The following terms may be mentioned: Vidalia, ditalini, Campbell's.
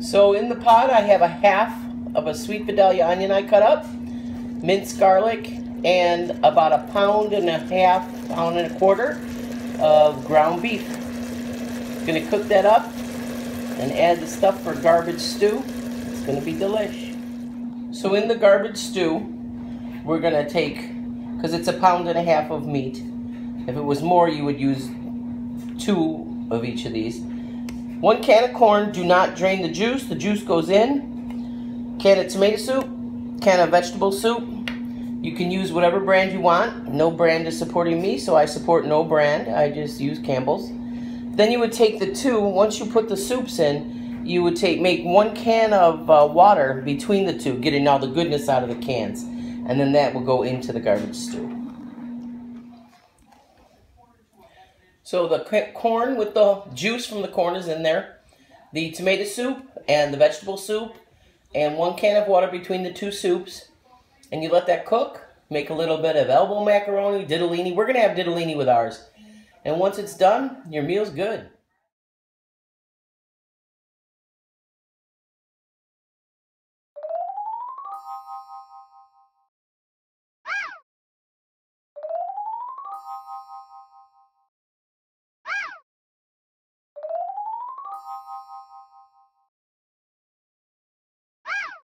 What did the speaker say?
So in the pot I have a half of a sweet Vidalia onion I cut up, minced garlic, and about a pound and a quarter of ground beef. I'm going to cook that up and add the stuff for garbage stew. It's going to be delish. So in the garbage stew, we're going to take, because it's a 1.5 pounds of meat. If it was more, you would use 2 of each of these. 1 can of corn, do not drain the juice goes in. Can of tomato soup, can of vegetable soup. You can use whatever brand you want. No brand is supporting me, so I support no brand. I just use Campbell's. Then you would take the two, once you put the soups in, you would make 1 can of water between the two, getting all the goodness out of the cans. And then that will go into the garbage stew. So the corn with the juice from the corn is in there. The tomato soup and the vegetable soup and 1 can of water between the two soups. And you let that cook, make a little bit of elbow macaroni, ditalini. We're going to have ditalini with ours. And once it's done, your meal's good.